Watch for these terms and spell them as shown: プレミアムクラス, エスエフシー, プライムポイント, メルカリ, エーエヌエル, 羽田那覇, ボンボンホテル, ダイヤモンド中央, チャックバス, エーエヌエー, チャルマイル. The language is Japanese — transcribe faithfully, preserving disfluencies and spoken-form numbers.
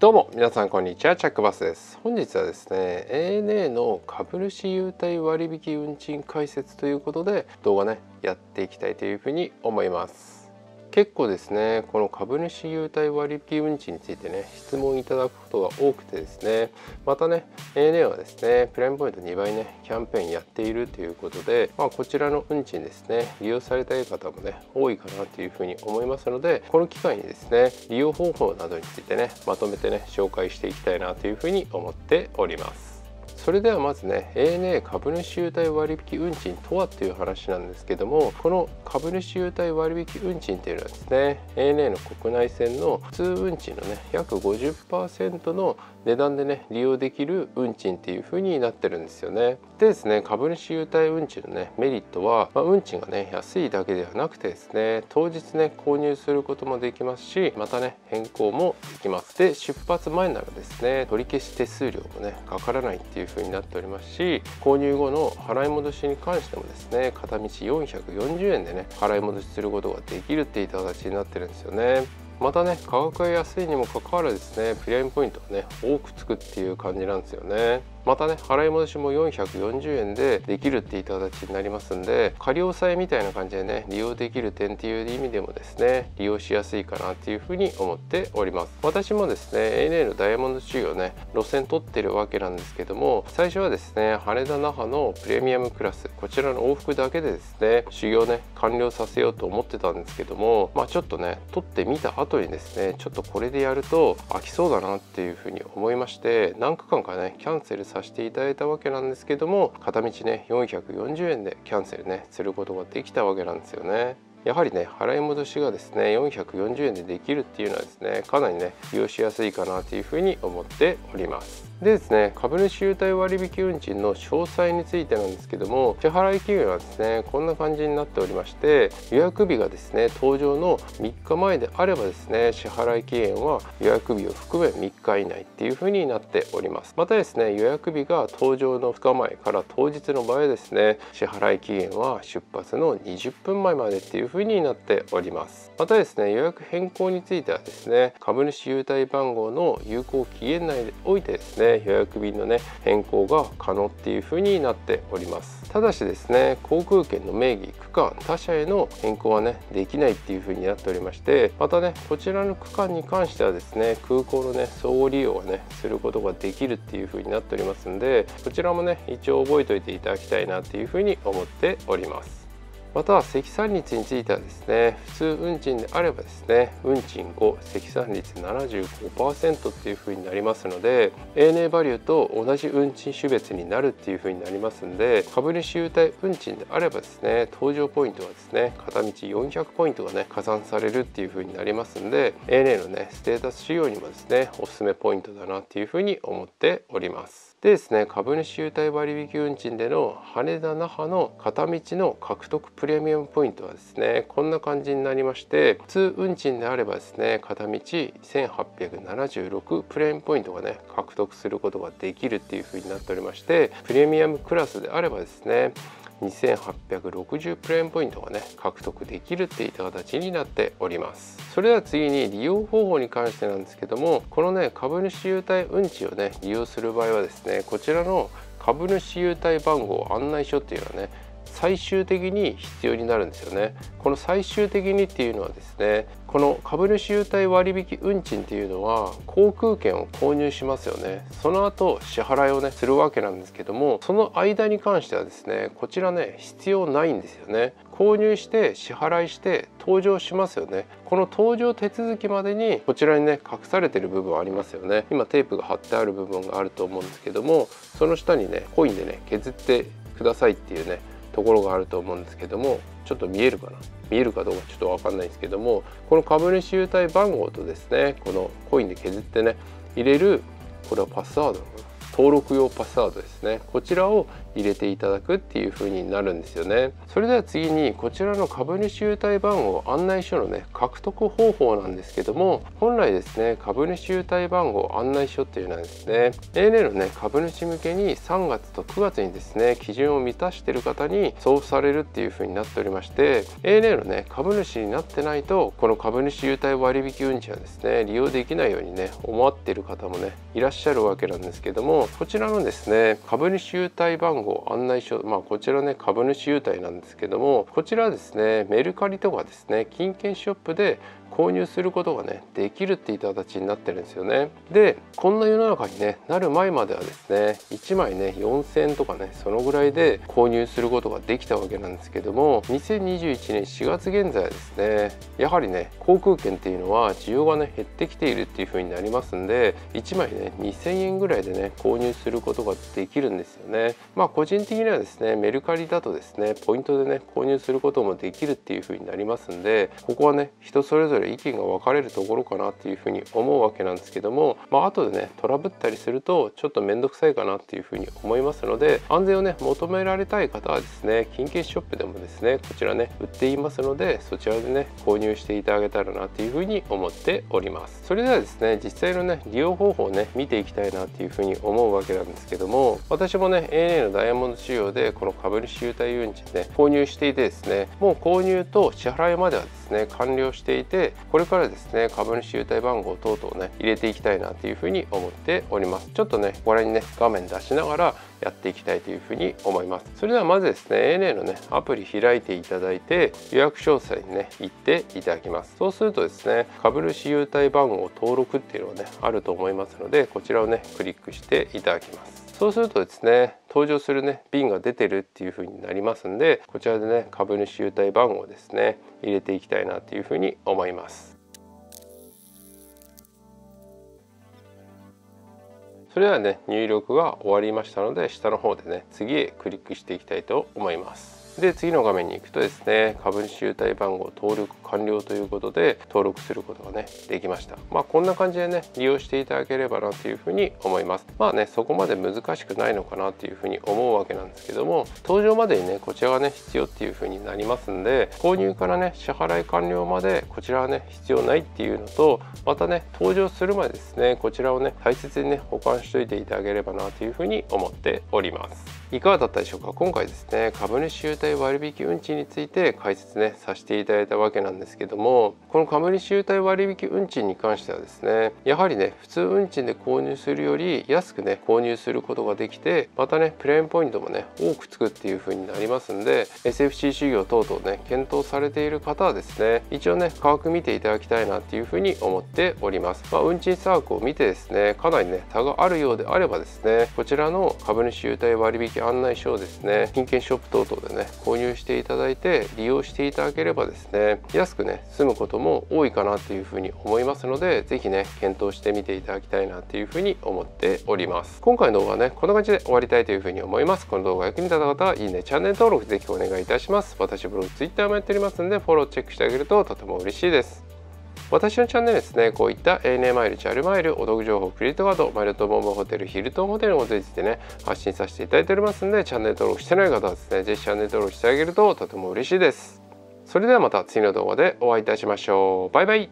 どうも皆さんこんにちは、チャックバスです。本日はですね エーエヌエー の株主優待割引運賃解説ということで動画ねやっていきたいというふうに思います。結構ですねこの株主優待割引運賃についてね質問いただくことが多くてですね、またね エーエヌエー はですねプライムポイントにばいねキャンペーンやっているということで、まあ、こちらの運賃ですね利用されたい方もね多いかなというふうに思いますので、この機会にですね利用方法などについてねまとめてね紹介していきたいなというふうに思っております。それではまずね エーエヌエー 株主優待割引運賃とはという話なんですけども、この株主優待割引運賃というのはですね エーエヌエー の国内線の普通運賃のね約 ごじゅっパーセント の値段でね利用できる運賃っていう風になってるんですよね。でですね株主優待運賃のねメリットは、まあ、運賃がね安いだけではなくてですね当日ね購入することもできますし、またね変更もできます。で出発前ならですね取り消し手数料もねかからないっていう風になっておりますし、購入後の払い戻しに関してもですね片道よんひゃくよんじゅうえんでね払い戻しすることができるっていう形になってるんですよね。またね価格が安いにもかかわらずですねプレミアムポイントをね多くつくっていう感じなんですよね。またね払い戻しもよんひゃくよんじゅうえんでできるっていった形になりますんで、仮押さえみたいな感じでね利用できる点っていう意味でもですね利用しやすいかなっていうふうに思っております。私もですね エーエヌエー のダイヤモンド中央ね路線取ってるわけなんですけども、最初はですね羽田那覇のプレミアムクラス、こちらの往復だけでですね修行ね完了させようと思ってたんですけども、まあちょっとね取ってみた後にですねちょっとこれでやると飽きそうだなっていうふうに思いまして、何区間かねキャンセルさせてさせていただいたわけなんですけども、片道ねよんひゃくよんじゅうえんでキャンセルねすることができたわけなんですよね。やはりね払い戻しがですねよんひゃくよんじゅうえんでできるっていうのはですねかなりね利用しやすいかなというふうに思っております。でですね株主優待割引運賃の詳細についてなんですけども、支払い期限はですねこんな感じになっておりまして、予約日がですね搭乗のみっかまえであればですね支払い期限は予約日を含めみっかいないっていうふうになっております。またですね予約日が搭乗のふつかまえから当日の場合ですね支払い期限は出発のにじゅっぷんまえまでっていうふうになっております。またですね予約変更についてはですね株主優待番号の有効期限内でおいてですね予約便のね変更が可能っていう風になっております。ただしですね航空券の名義区間他社への変更はねできないっていう風になっておりまして、またねこちらの区間に関してはですね空港のね相互利用をねすることができるっていう風になっておりますんで、こちらもね一応覚えておいていただきたいなっていう風に思っております。また積算率についてはですね普通運賃であればですね運賃ご積算率 ななじゅうごパーセント っていう風になりますので、 エーエヌエー バリューと同じ運賃種別になるっていう風になりますんで、株主優待運賃であればですね搭乗ポイントはですね片道よんひゃくポイントがね加算されるっていう風になりますんで、 エーエヌエー のねステータス仕様にもですねおすすめポイントだなっていう風に思っております。でですね株主優待割引運賃での羽田那覇の片道の獲得プレミアムポイントはですねこんな感じになりまして、普通運賃であればですね片道せんはっぴゃくななじゅうろくプレミアムポイントがね獲得することができるっていう風になっておりまして、プレミアムクラスであればですねにせんはっぴゃくろくじゅうプレミアムポイントがね獲得できるっていった形になっております。それでは次に利用方法に関してなんですけども、このね株主優待運賃をね利用する場合はですねこちらの株主優待番号案内書っていうのはね最終的に必要になるんですよね。この最終的にっていうのはですねこの株主優待割引運賃っていうのは航空券を購入しますよね。その後支払いをねするわけなんですけども、その間に関してはですねこちらね必要ないんですよね。購入して支払いして搭乗しますよね。この搭乗手続きまでにこちらにね隠されてる部分ありますよね。今テープが貼ってある部分があると思うんですけども、その下にねコインでね削ってくださいっていうねところがあると思うんですけども、ちょっと見えるかな見えるかどうかちょっと分かんないですけども、この株主優待番号とですねこのコインで削ってね入れるこれはパスワード登録用パスワードですね、こちらを入れていただくっていう風になるんですよね。それでは次にこちらの株主優待番号案内書のね獲得方法なんですけども、本来ですね株主優待番号案内書っていうのはですね エーエヌエル のね株主向けにさんがつとくがつにですね基準を満たしている方に送付されるっていう風になっておりまして、 エーエヌエル のね株主になってないとこの株主優待割引運賃はですね利用できないようにね思っている方もねいらっしゃるわけなんですけども、こちらのですね株主優待番号案内書、まあこちらね株主優待なんですけども、こちらはですねメルカリとかですね金券ショップで購入することがねできるっていう形になってるんですよね。でこんな世の中に、ね、なる前まではですねいちまいねよんせんえんとかねそのぐらいで購入することができたわけなんですけども、にせんにじゅういちねんしがつ現在はですねやはりね航空券っていうのは需要がね減ってきているっていう風になりますんで、いちまいねにせんえんぐらいでね購入することができるんですよね。まあ個人的にはですねメルカリだとですねポイントでね購入することもできるっていう風になりますんで、ここはね人それぞれ意見が分かれるところかなっていう風に思うわけなんですけども、まあ後でねトラブったりするとちょっと面倒くさいかなっていう風に思いますので、安全をね求められたい方はですね金券ショップでもですねこちらね売っていますので、そちらでね購入していただけたらなっていう風に思っております。それではですね実際のね利用方法をね見ていきたいなっていう風に思うわけなんですけども、私もね エーエヌエー のダイヤモンド仕様でこの株主優待運賃ね購入していてですね、もう購入と支払いまではですね完了していて、これからですね株主優待番号等々ね入れていきたいなというふうに思っております。ちょっとねご覧にね画面出しながらやっていきたいというふうに思います。それではまずですね エーエヌエー のねアプリ開いていただいて、予約詳細にね行っていただきます。そうするとですね株主優待番号登録っていうのがねあると思いますので、こちらをねクリックしていただきます。そうするとですね登場するね便が出てるっていう風になりますんで、こちらでね株主優待番号ですね入れていきたいなという風に思います。それではね入力が終わりましたので、下の方でね次へクリックしていきたいと思います。で次の画面に行くとですね株主優待番号登録完了ということで登録することがねできました。まあこんな感じでね利用していただければなというふうに思います。まあねそこまで難しくないのかなというふうに思うわけなんですけども、登場までにねこちらがね必要っていうふうになりますんで、購入からね支払い完了までこちらはね必要ないっていうのと、またね登場するまでですねこちらをね大切にね保管しておいていただければなというふうに思っております。いかがだったでしょうか。今回ですね株主優待割引運賃について解説ねさせていただいたわけなんですけども、この株主優待割引運賃に関してはですねやはりね普通運賃で購入するより安くね購入することができて、またねプレーンポイントもね多くつくっていう風になりますんで、 エスエフシー 事業等々ね検討されている方はですね一応ね価格見ていただきたいなっていう風に思っております。まあ、運賃差額を見てですねかなりね差があるようであればですね、こちらの株主優待割引案内書をですね金券ショップ等々でね購入していただいて利用していただければですね安くね済むことも多いかなというふうに思いますので、是非ね検討してみていただきたいなというふうに思っております。今回の動画はねこんな感じで終わりたいというふうに思います。この動画が役に立った方はいいね、チャンネル登録是非お願いいたします。私ブログ ツイッター もやっておりますので、フォローチェックしてあげるととても嬉しいです。私のチャンネルですねこういった エーエヌエー マイル、チャルマイル、お得情報、クレジットカード、マイルドボンボンホテル、ヒルトンホテルもついてね発信させていただいておりますので、チャンネル登録してない方はですねぜひチャンネル登録してあげるととても嬉しいです。それではまた次の動画でお会いいたしましょう。バイバイ。